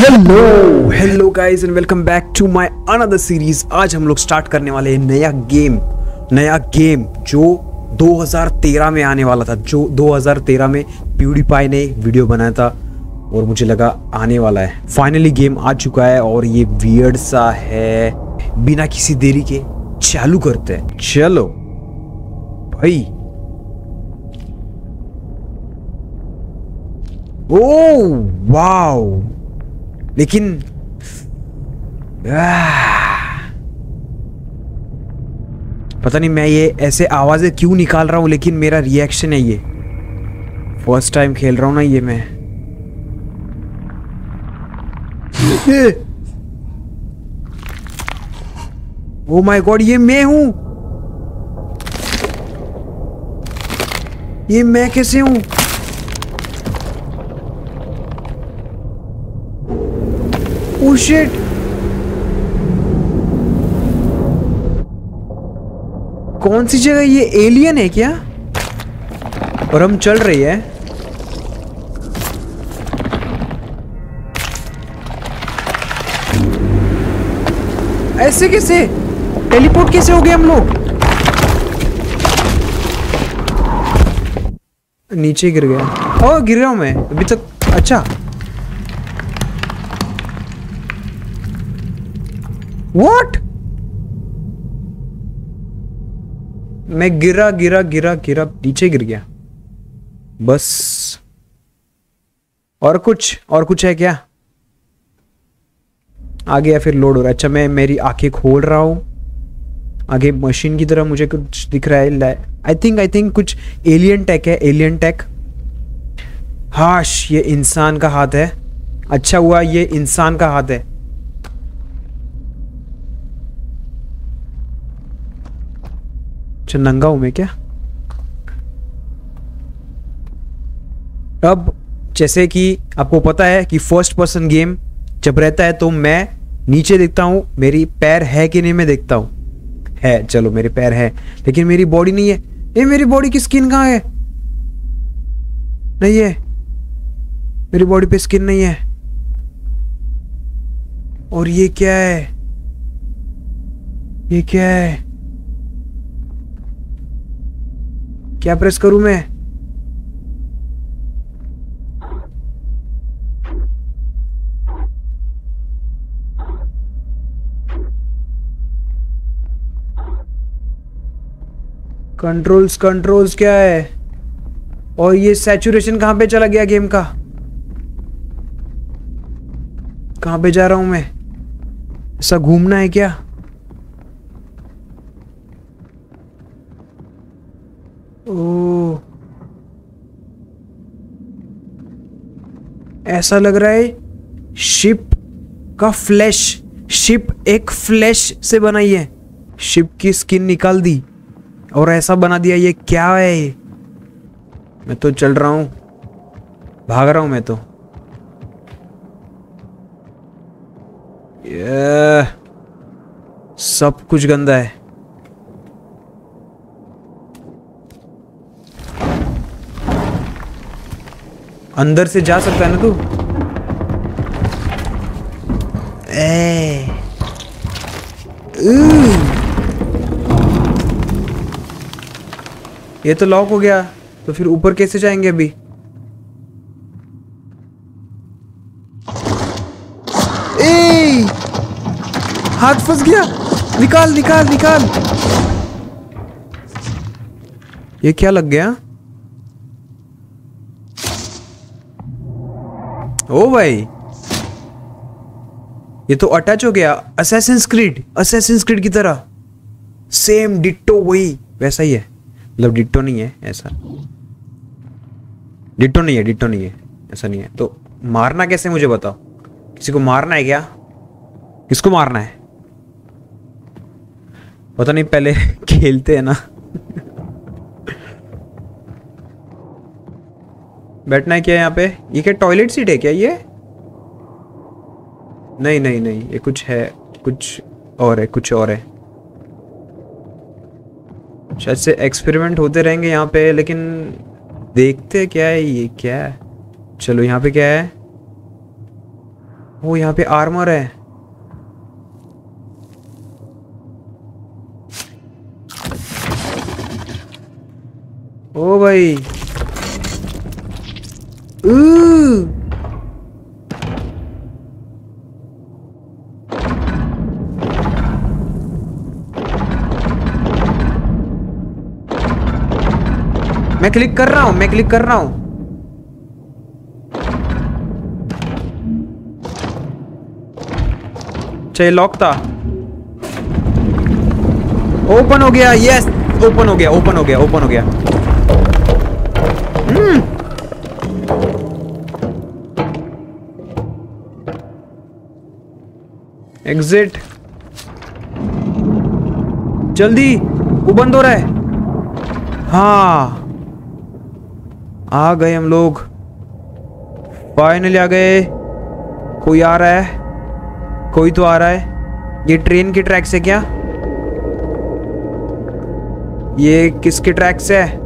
Hello guys and welcome back to my another series. आज हम लोग स्टार्ट करने वाले हैं नया गेम जो 2013 में आने वाला था, जो 2013 में PewDiePie ने वीडियो बनाया था और मुझे लगा आने वाला है। फाइनली गेम आ चुका है और ये वियर्ड सा है। बिना किसी देरी के चालू करते हैं। चलो भाई। ओह वाओ, लेकिन पता नहीं मैं ये ऐसे आवाजें क्यों निकाल रहा हूं, लेकिन मेरा रिएक्शन है। ये फर्स्ट टाइम खेल रहा हूं ना ये मैं। ओ माय गॉड, ये मैं हूं। ये मैं कैसे हूं? Oh shit! कौन सी जगह? ये एलियन है क्या? और हम चल रही है। ऐसे कैसे टेलीपोर्ट कैसे हो गए हम लोग? नीचे गिर गया। ओ गिर रहा हूं मैं अभी तक। अच्छा What? मैं गिरा गिरा गिरा गिरा नीचे गिर गया। बस और कुछ है क्या? आगे या फिर लोड हो रहा है। अच्छा मैं मेरी आंखें खोल रहा हूँ। आगे मशीन की तरह मुझे कुछ दिख रहा है। आई थिंक कुछ एलियन टेक है। Alien tech. हाश, ये इंसान का हाथ है। अच्छा हुआ ये इंसान का हाथ है। नंगा हूं मैं क्या? अब जैसे कि आपको पता है कि फर्स्ट पर्सन गेम जब रहता है तो मैं नीचे देखता हूं। मेरी पैर है कि नहीं मैं देखता हूं। है, चलो मेरे पैर है, लेकिन मेरी बॉडी नहीं है। ये मेरी बॉडी की स्किन कहां है? नहीं है, मेरी बॉडी पे स्किन नहीं है। और ये क्या है? ये क्या है? क्या प्रेस करूं मैं? कंट्रोल्स क्या है? और ये सैचुरेशन कहां पे चला गया? गेम का कहां पे जा रहा हूं मैं? ऐसा घूमना है क्या? ऐसा लग रहा है शिप का फ्लैश। शिप एक फ्लैश से बनाई है। शिप की स्किन निकाल दी और ऐसा बना दिया। ये क्या है? मैं तो चल रहा हूं, भाग रहा हूं मैं तो। ये सब कुछ गंदा है। अंदर से जा सकता है ना तू? ये तो लॉक हो गया, तो फिर ऊपर कैसे जाएंगे अभी? हाथ फंस गया। निकाल निकाल निकाल। ये क्या लग गया? ओ भाई, ये तो अटैच हो गया। असैसिन्स क्रीड की तरह सेम डिट्टो वही वैसा ही है। मतलब डिट्टो नहीं है, ऐसा डिट्टो नहीं है, ऐसा नहीं है। तो मारना कैसे मुझे बताओ? किसी को मारना है क्या? किसको मारना है पता नहीं, पहले खेलते हैं ना। बैठना है क्या यहाँ पे? ये क्या टॉयलेट सीट है क्या ये? नहीं, ये कुछ है, कुछ और है। शायद से एक्सपेरिमेंट होते रहेंगे यहाँ पे, लेकिन देखते क्या है। ये क्या है? चलो यहाँ पे क्या है? वो यहाँ पे आर्मर है। ओ भाई मैं क्लिक कर रहा हूं, मैं क्लिक कर रहा हूं। चल लॉक था, ओपन हो गया। यस ओपन हो गया, ओपन हो गया, ओपन हो गया। एग्जिट, जल्दी, वो बंद हो रहा है। हाँ आ गए हम लोग, फाइनली आ गए। कोई आ रहा है, कोई तो आ रहा है। ये ट्रेन के ट्रैक से, क्या ये किसके ट्रैक से है?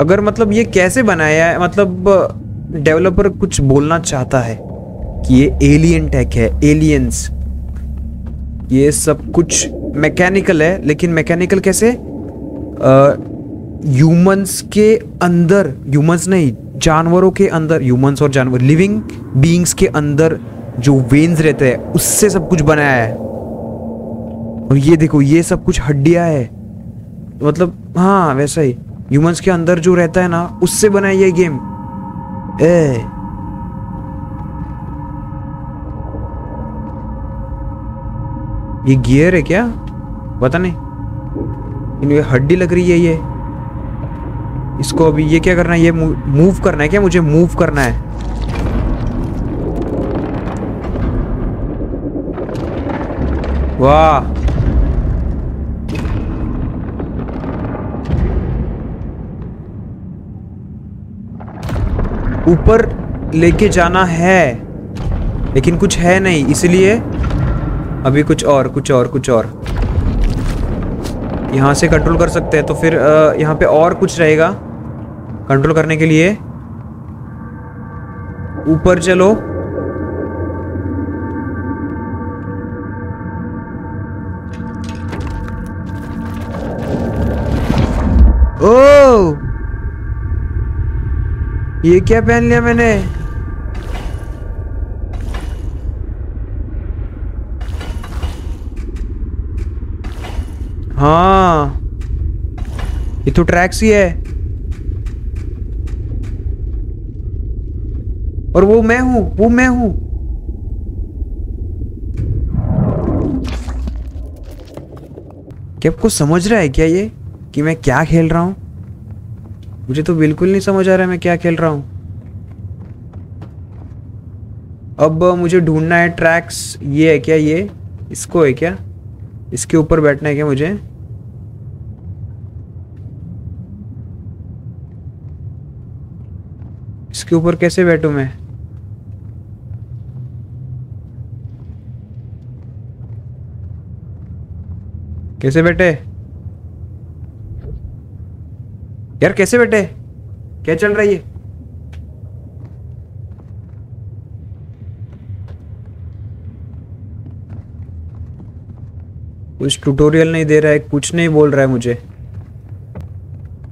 अगर मतलब ये कैसे बनाया है, मतलब डेवलपर कुछ बोलना चाहता है कि ये एलियन टेक है, एलियंस। ये सब कुछ मैकेनिकल है, लेकिन मैकेनिकल कैसे? ह्यूमंस के अंदर, ह्यूमंस नहीं जानवरों के अंदर, ह्यूमंस और जानवर लिविंग बीइंग्स के अंदर जो वेन्स रहते हैं उससे सब कुछ बनाया है। और ये देखो ये सब कुछ हड्डियाँ है, मतलब हाँ वैसा ही ह्यूमंस के अंदर जो रहता है ना उससे बनाया ये गेम। ए ये गियर है क्या? पता नहीं, इनमें हड्डी लग रही है ये। इसको अभी ये क्या करना है? ये मूव करना है क्या? मुझे मूव करना है। वाह ऊपर लेके जाना है, लेकिन कुछ है नहीं, इसलिए अभी कुछ और कुछ और कुछ और यहाँ से कंट्रोल कर सकते हैं। तो फिर यहाँ पे और कुछ रहेगा कंट्रोल करने के लिए। ऊपर चलो, ओ ये क्या पहन लिया मैंने? हाँ ये तो ट्रैक्स ही है, और वो मैं हूं, वो मैं हूं। क्या आपको समझ रहा है क्या ये कि मैं क्या खेल रहा हूं? मुझे तो बिल्कुल नहीं समझ आ रहा है मैं क्या खेल रहा हूं। अब मुझे ढूंढना है ट्रैक्स। ये है क्या? ये इसको है क्या? इसके ऊपर बैठना है क्या मुझे? इसके ऊपर कैसे बैठूं मैं? कैसे बैठे यार, कैसे बैठे? क्या चल रहा है ये? कुछ ट्यूटोरियल नहीं दे रहा है, कुछ नहीं बोल रहा है मुझे।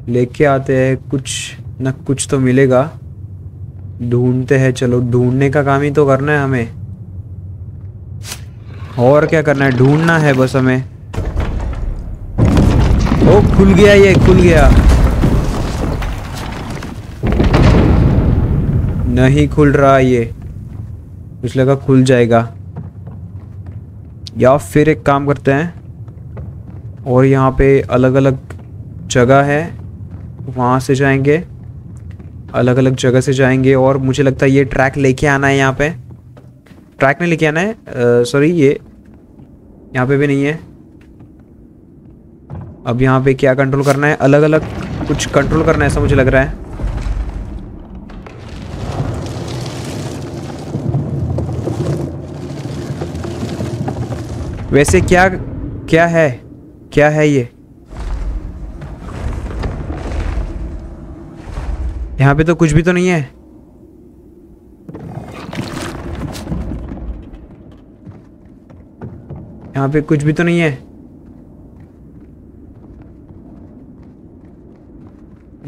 लेके आते हैं, कुछ ना कुछ तो मिलेगा। ढूंढते हैं, चलो ढूंढने का काम ही तो करना है हमें। और क्या करना है? ढूंढना है बस हमें। ओ खुल गया, ये खुल गया। नहीं खुल रहा ये, कुछ लगा खुल जाएगा। या फिर एक काम करते हैं, और यहाँ पे अलग अलग जगह है, वहाँ से जाएंगे, अलग अलग जगह से जाएंगे। और मुझे लगता है ये ट्रैक लेके आना है यहाँ पे। ट्रैक नहीं लेके आना है, सॉरी ये यहाँ पे भी नहीं है। अब यहाँ पे क्या कंट्रोल करना है? अलग अलग कुछ कंट्रोल करना है ऐसा मुझे लग रहा है। वैसे क्या क्या है, क्या है ये? यहाँ पे तो कुछ भी तो नहीं है। यहाँ पे कुछ भी तो नहीं है।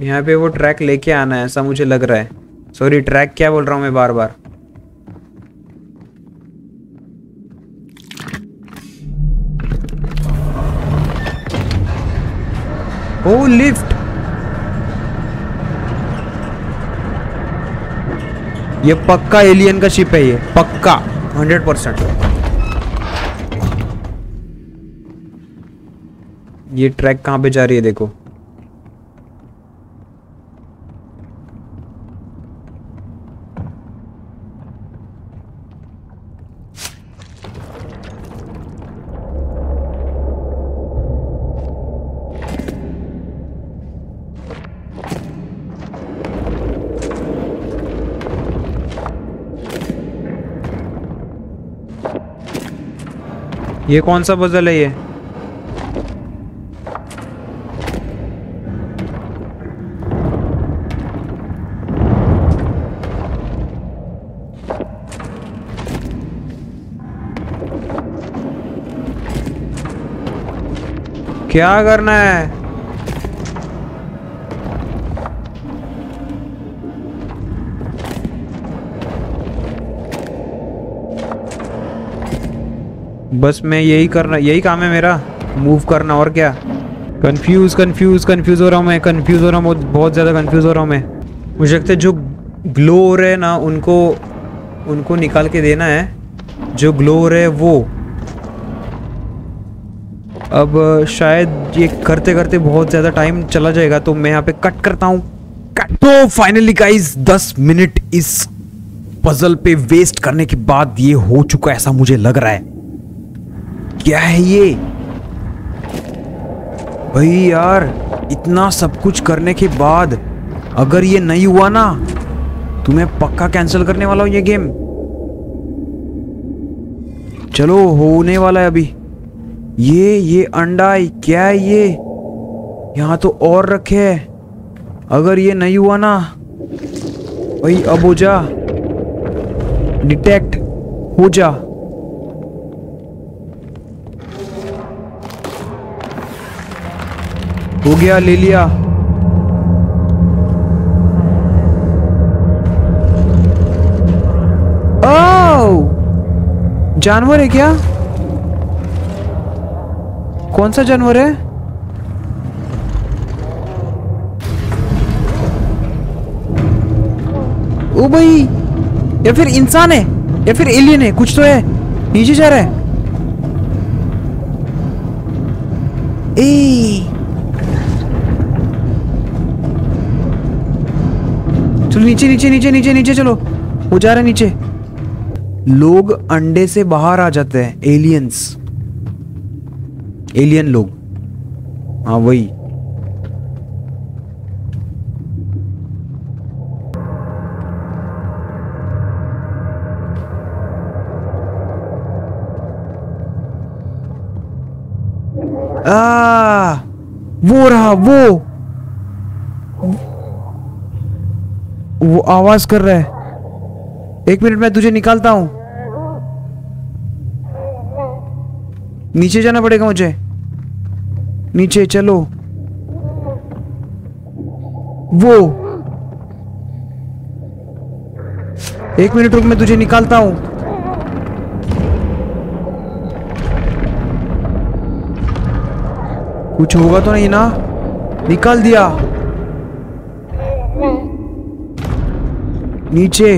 यहाँ पे वो ट्रैक लेके आना है ऐसा मुझे लग रहा है। सॉरी ट्रैक क्या बोल रहा हूँ मैं बार बार। ओ लिफ्ट, ये पक्का एलियन का शिप है, ये पक्का 100%। ये ट्रैक कहाँ पे जा रही है देखो। ये कौन सा पजल है ये? क्या करना है? बस मैं यही काम है मेरा, मूव करना। और क्या? कंफ्यूज हो रहा हूँ मैं, कंफ्यूज हो रहा हूँ, बहुत ज़्यादा कंफ्यूज हो रहा हूँ मैं। मुझे लगता है जो ग्लो हो रहे हैं ना उनको निकाल के देना है, जो ग्लो हो रहे हैं वो। अब शायद ये करते करते बहुत ज़्यादा टाइम चला जाएगा तो मैं यहाँ पे कट करता हूँ। कट। तो फाइनली गाइज 10 मिनट इस पजल पे वेस्ट करने के बाद ये हो चुका ऐसा मुझे लग रहा है। क्या है ये भाई यार, इतना सब कुछ करने के बाद अगर ये नहीं हुआ ना तो मैं पक्का कैंसिल करने वाला हूं ये गेम। चलो होने वाला है अभी। ये अंडा क्या है ये? यहां तो और रखे है। अगर ये नहीं हुआ ना भाई अब हो जा, डिटेक्ट हो जा। हो गया, ले लिया। ओह जानवर है क्या? कौन सा जानवर है? ओ भाई, या फिर इंसान है या फिर एलियन है, कुछ तो है। नीचे जा रहा है। ए नीचे नीचे नीचे नीचे नीचे चलो, वो जा रहा है नीचे। लोग अंडे से बाहर आ जाते हैं, एलियंस, एलियन लोग। हाँ वही। वो रहा वो आवाज कर रहा है। 1 मिनट मैं तुझे निकालता हूं। नीचे जाना पड़ेगा मुझे। नीचे चलो। वो 1 मिनट रुक, मैं तुझे निकालता हूं। कुछ होगा तो नहीं ना? निकाल दिया। नीचे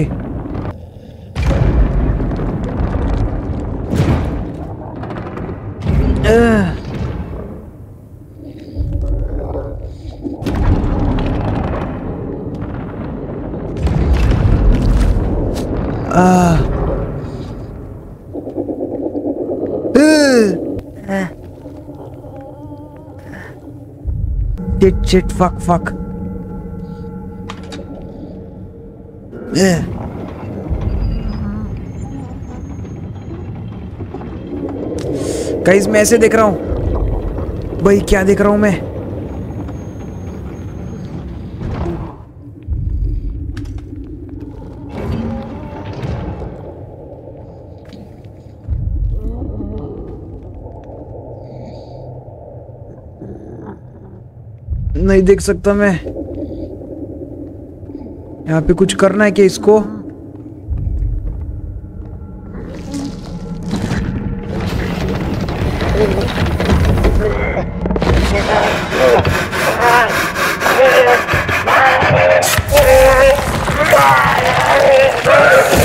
चिट फक गाइस मैं ऐसे देख रहा हूं भाई, क्या देख रहा हूं मैं? नहीं देख सकता मैं। यहाँ पे कुछ करना है क्या इसको?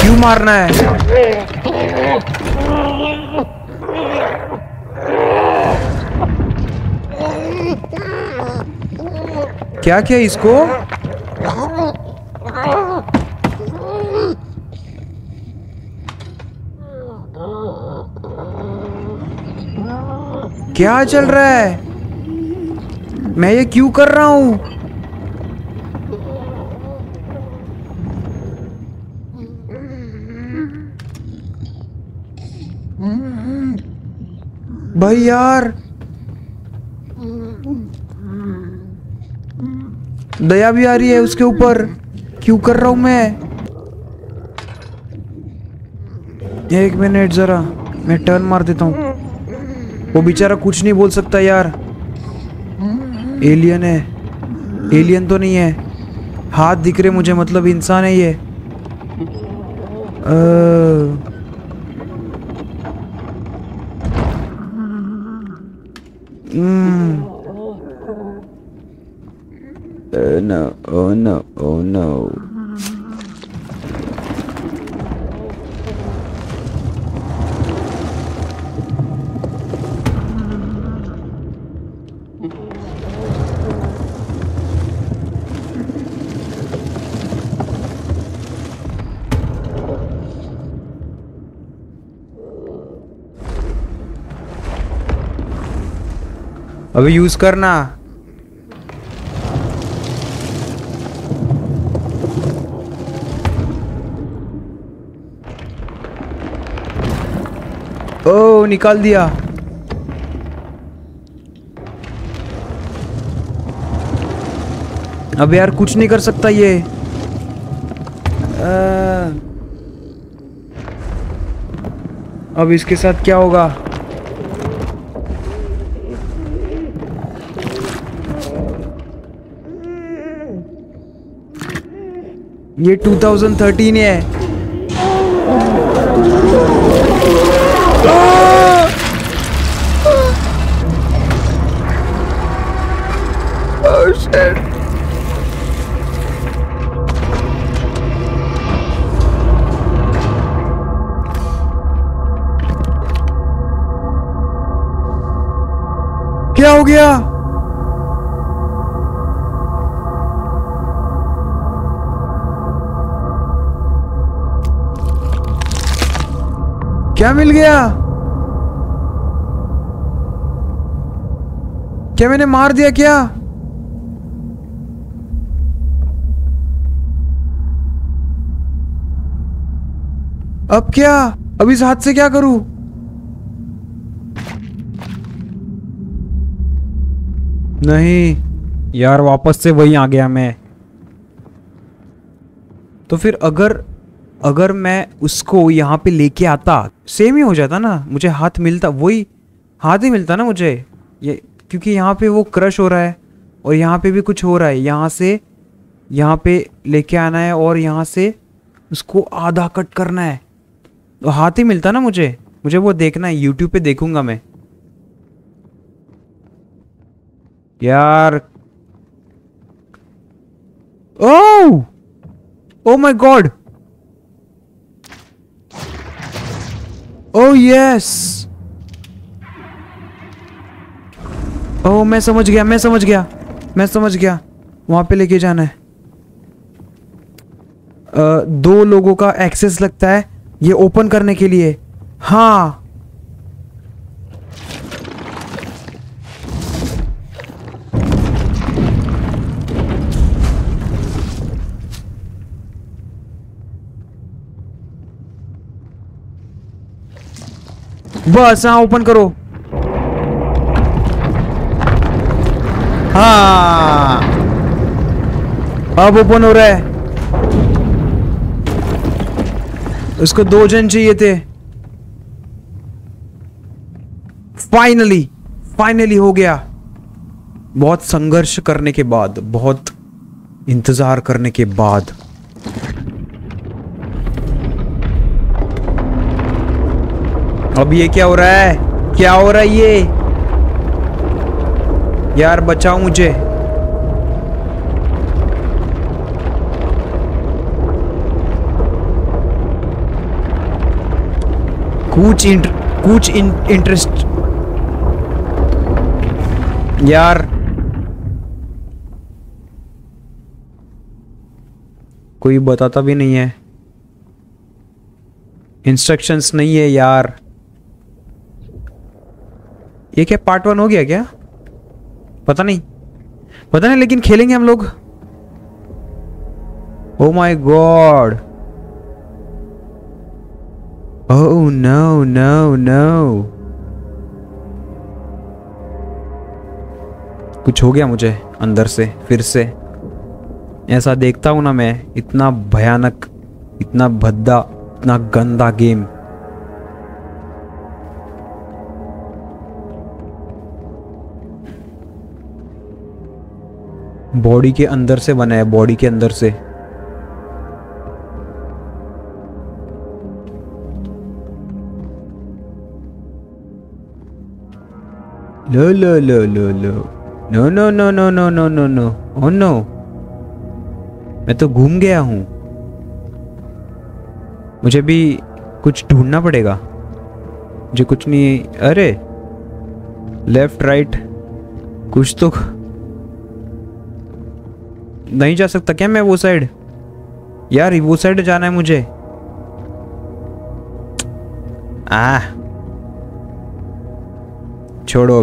क्यों मारना है? क्या क्या इसको? क्या चल रहा है? मैं ये क्यों कर रहा हूं? भाई यार दया भी आ रही है उसके ऊपर, क्यों कर रहा हूं मैं। एक मिनट जरा मैं टर्न मार देता हूं। वो बेचारा कुछ नहीं बोल सकता यार। एलियन है? एलियन तो नहीं है, हाथ दिख रहे मुझे, मतलब इंसान है ये। No, oh no, oh no. अभी यूज करना। ओ निकाल दिया। अब यार कुछ नहीं कर सकता ये। अब इसके साथ क्या होगा? ये 2013 है। क्या हो गया? क्या मिल गया? क्या मैंने मार दिया क्या? अब क्या? अब इस हाथ से क्या करूं? नहीं यार वापस से वही आ गया मैं। तो फिर अगर मैं उसको यहाँ पे लेके आता सेम ही हो जाता ना, मुझे हाथ मिलता, वही हाथ ही मिलता ना मुझे ये, क्योंकि यहाँ पे वो क्रश हो रहा है और यहाँ पे भी कुछ हो रहा है। यहाँ से यहाँ पे लेके आना है और यहाँ से उसको आधा कट करना है, तो हाथ ही मिलता ना मुझे। मुझे वो देखना है, यूट्यूब पे देखूंगा मैं यार। Oh oh my god, oh yes, oh मैं समझ गया, मैं समझ गया, मैं समझ गया। वहां पे लेके जाना है। दो लोगों का एक्सेस लगता है ये ओपन करने के लिए। हाँ बस, हाँ ओपन करो। हाँ अब ओपन हो रहा है। उसको दो जन चाहिए थे। फाइनली हो गया। बहुत संघर्ष करने के बाद, बहुत इंतजार करने के बाद अब ये क्या हो रहा है? क्या हो रहा है ये? यार बचाओ मुझे। कुछ इंटरेस्ट यार, कोई बताता भी नहीं है, इंस्ट्रक्शंस नहीं है यार। ये क्या पार्ट 1 हो गया क्या? पता नहीं लेकिन खेलेंगे हम लोग। Oh my god, oh no no no, कुछ हो गया मुझे अंदर से। फिर से ऐसा देखता हूँ ना मैं, इतना भयानक, इतना भद्दा, इतना गंदा गेम। बॉडी के अंदर से बना है, बॉडी के अंदर से। लो लो लो लो लो, no no no no no no no no, oh no, मैं तो घूम गया हूं। मुझे भी कुछ ढूंढना पड़ेगा, मुझे कुछ नहीं। अरे लेफ्ट राइट कुछ तो नहीं जा सकता क्या मैं वो साइड? यार वो साइड जाना है मुझे। आ छोड़ो,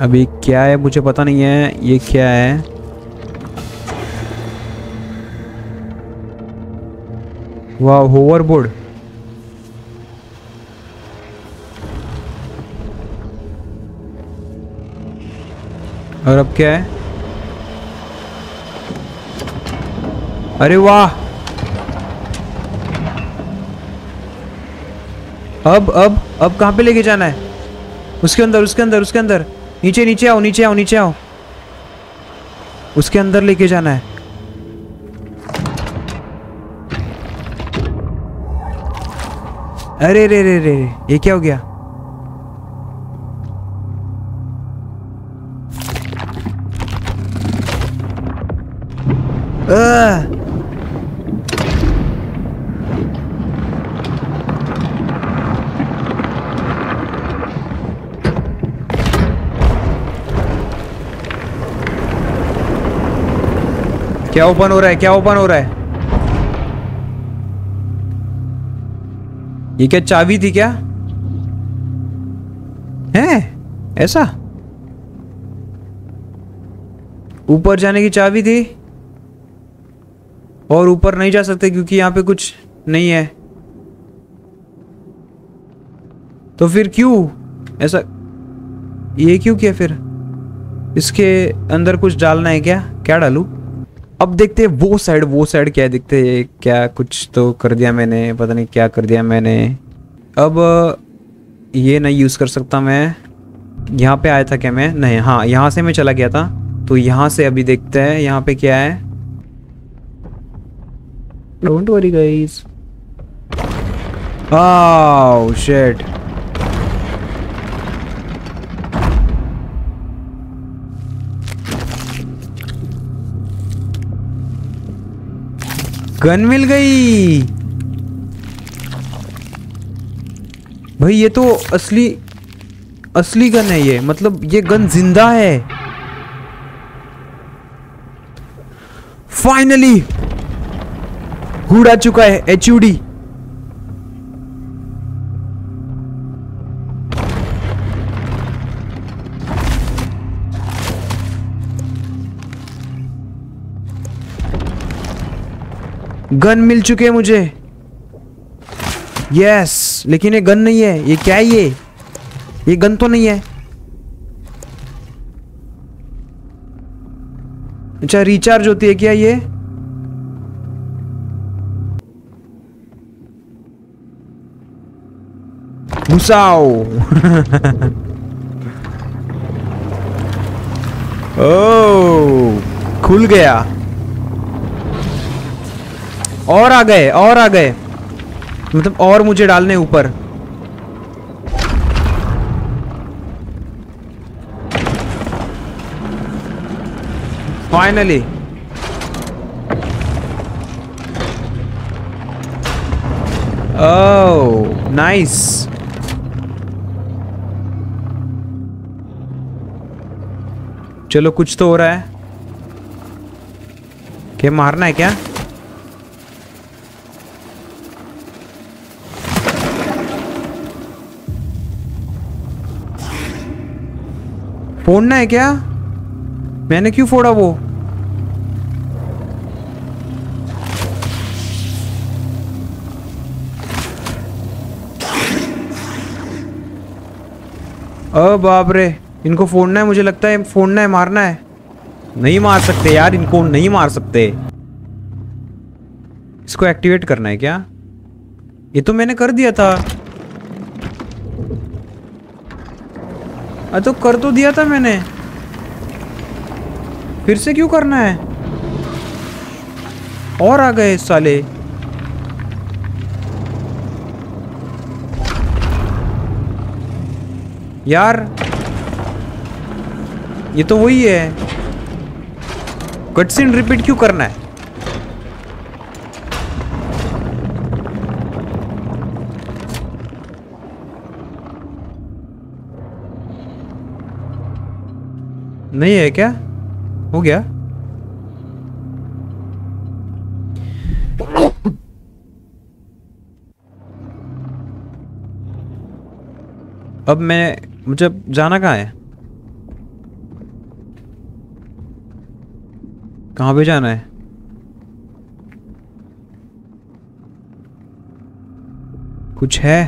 अभी क्या है मुझे पता नहीं है। ये क्या है? वाह, होवरबोर्ड। और अब क्या है? अरे वाह, अब कहाँ पे लेके जाना है? उसके अंदर नीचे आओ। उसके अंदर लेके जाना है। अरे रे रे रे, ये क्या हो गया? क्या ओपन हो रहा है? ये क्या चाबी थी क्या? है ऐसा? ऊपर जाने की चाबी थी और ऊपर नहीं जा सकते क्योंकि यहां पे कुछ नहीं है। तो फिर क्यों ऐसा? ये क्यों किया फिर? इसके अंदर कुछ डालना है क्या? क्या डालूं? अब देखते हैं वो साइड क्या दिखते है। क्या कुछ तो कर दिया मैंने, पता नहीं क्या कर दिया मैंने। अब ये नहीं यूज़ कर सकता मैं। यहाँ पे आया था क्या मैं? नहीं, हाँ यहाँ से मैं चला गया था। तो यहाँ से अभी देखते हैं यहाँ पे क्या है। Don't worry guys. Oh shit, gun मिल गई भाई। ये तो असली गन है ये, मतलब ये गन जिंदा है। फाइनली हुड आ चुका है HUD। गन मिल चुके है मुझे। यस, लेकिन ये गन नहीं है। ये क्या है? ये गन तो नहीं है। अच्छा, रिचार्ज होती है क्या ये? घुसाओ ओह खुल गया। और आ गए, और आ गए, मतलब और मुझे डालने ऊपर। Finally oh nice. चलो कुछ तो हो रहा है। क्या मारना है क्या? फोड़ना है क्या? मैंने क्यों फोड़ा वो? ओ बाप रे, इनको फोड़ना है, मुझे लगता है फोड़ना है, मारना है। नहीं मार सकते यार, इनको नहीं मार सकते। इसको एक्टिवेट करना है क्या? ये तो मैंने कर दिया था। तो कर तो दिया था मैंने, फिर से क्यों करना है? और आ गए साले। यार ये तो वही है। कटसीन रिपीट क्यों करना है? नहीं है क्या? हो गया। अब मैं, मुझे जाना कहाँ है? कहाँ पे जाना है? कुछ है?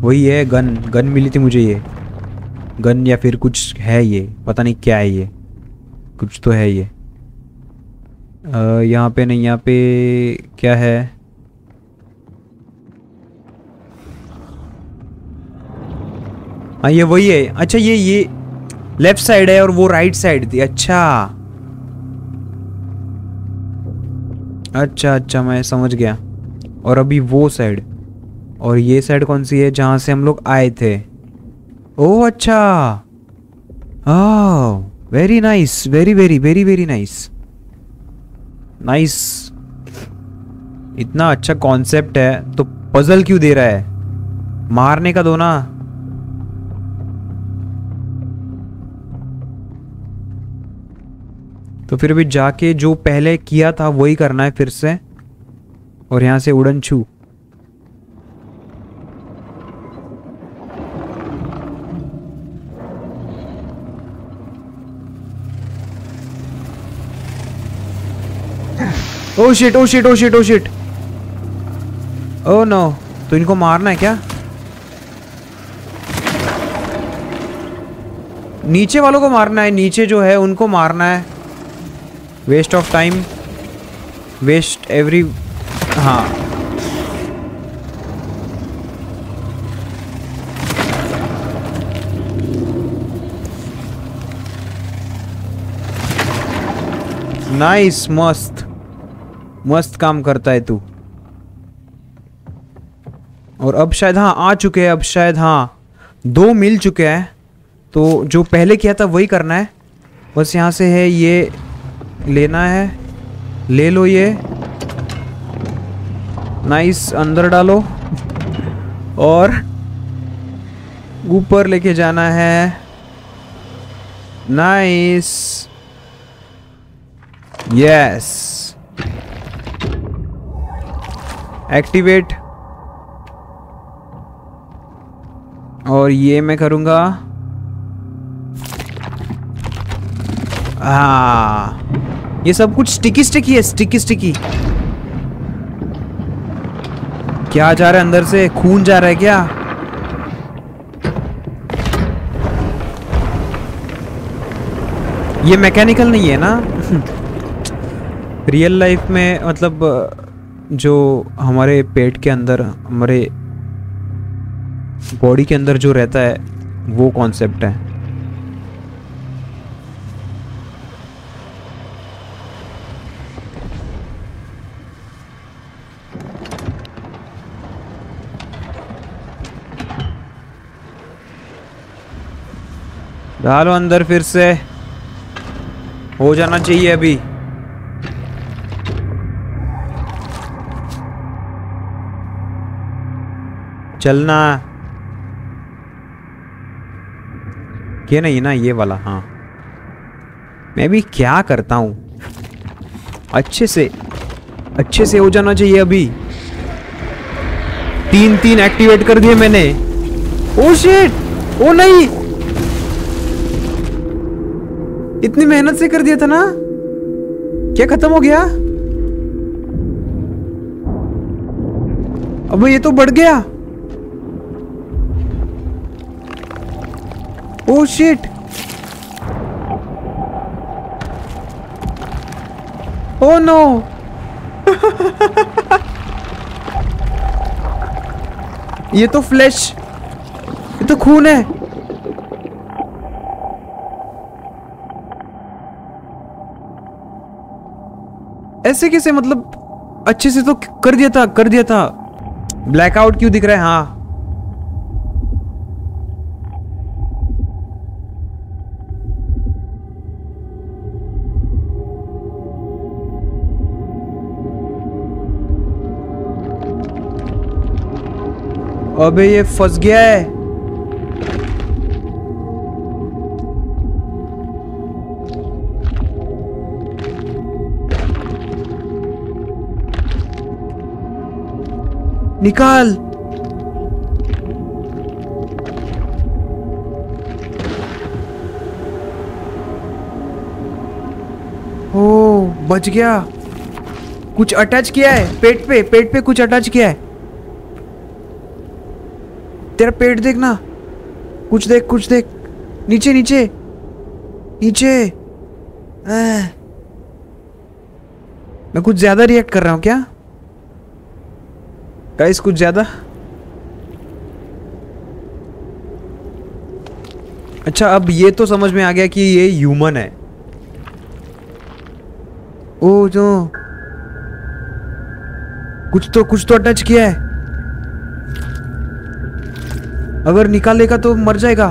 वही है गन। गन मिली थी मुझे, ये गन या फिर कुछ है, ये पता नहीं क्या है, ये कुछ तो है ये। यहाँ पे नहीं, यहाँ पे क्या है? हाँ ये वही है। अच्छा ये लेफ्ट साइड है और वो राइट साइड थी। अच्छा अच्छा अच्छा मैं समझ गया। और अभी वो साइड और ये साइड कौन सी है जहाँ से हम लोग आए थे? ओह अच्छा, oh very nice, very very very very nice nice. इतना अच्छा कॉन्सेप्ट है तो पजल क्यों दे रहा है? मारने का दो ना। तो फिर भी जाके जो पहले किया था वही करना है फिर से। और यहाँ से उड़न छू। Oh shit oh shit oh shit oh shit oh no. तो इनको मारना है क्या? नीचे वालों को मारना है, नीचे जो है उनको मारना है। Waste of time, waste every. हाँ नाइस, मस्त मस्त काम करता है तू। और अब शायद हाँ आ चुके हैं, अब शायद हाँ दो मिल चुके हैं। तो जो पहले किया था वही करना है बस। यहाँ से है ये लेना है, ले लो ये नाइस। अंदर डालो और ऊपर लेके जाना है। Nice yes activate. और ये मैं करूंगा। हाँ ये सब कुछ स्टिकी स्टिकी है, स्टिकी स्टिकी। क्या जा रहा है अंदर से? खून जा रहा है क्या? ये मैकेनिकल नहीं है ना। रियल लाइफ में मतलब जो हमारे पेट के अंदर हमारे बॉडी के अंदर जो रहता है वो कॉन्सेप्ट है। डालो अंदर, फिर से हो जाना चाहिए अभी। चलना ये नहीं ना, ये वाला। हाँ, मैं भी क्या करता हूँ, अच्छे से हो जाना चाहिए अभी। तीन एक्टिवेट कर दिए मैंने। ओ शिट, ओ नहीं, इतनी मेहनत से कर दिया था ना। क्या खत्म हो गया? अब ये तो बढ़ गया। Oh shit, oh no. ये तो फ्लैश, ये तो खून है। ऐसे कैसे? मतलब अच्छे से तो कर दिया था। ब्लैकआउट क्यों दिख रहा है? हाँ, अबे ये फंस गया है। निकाल। ओ, बच गया। कुछ अटैच किया है पेट पे कुछ अटैच किया है। तेरा पेट देखना। कुछ देख। नीचे। मैं कुछ ज्यादा रिएक्ट कर रहा हूँ क्या गाइस? कुछ ज्यादा। अच्छा, अब ये तो समझ में आ गया कि ये ह्यूमन है। ओ जो कुछ तो अटैच किया है। अगर निकालेगा तो मर जाएगा।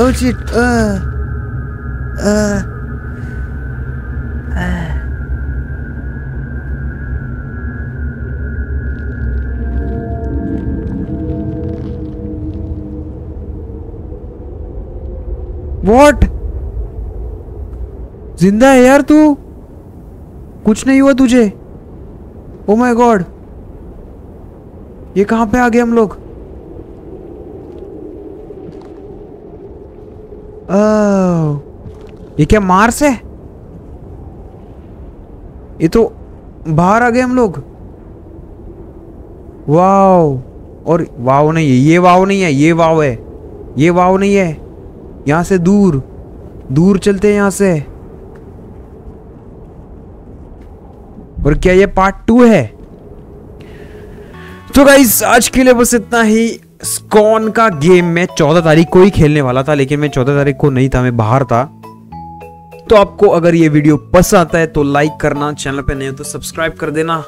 Oh shit. व्हाट? जिंदा है यार तू, कुछ नहीं हुआ तुझे। ओ माय गॉड, ये कहां पे आ गए हम लोग? ये क्या मार्स है? ये तो बाहर आ गए हम लोग। वाओ। और वाओ नहीं है, ये वाओ नहीं है, ये वाओ है। ये वाओ नहीं है। यहां से दूर चलते हैं यहां से। और क्या ये पार्ट 2 है? तो गाइस, आज के लिए बस इतना ही। स्कॉर्न का गेम मैं 14 तारीख को ही खेलने वाला था, लेकिन मैं 14 तारीख को नहीं था, मैं बाहर था। तो आपको अगर ये वीडियो पसंद आता है तो लाइक करना, चैनल पे नए हो तो सब्सक्राइब कर देना।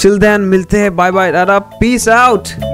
चिल देन, मिलते हैं। Bye bye, tata, peace out.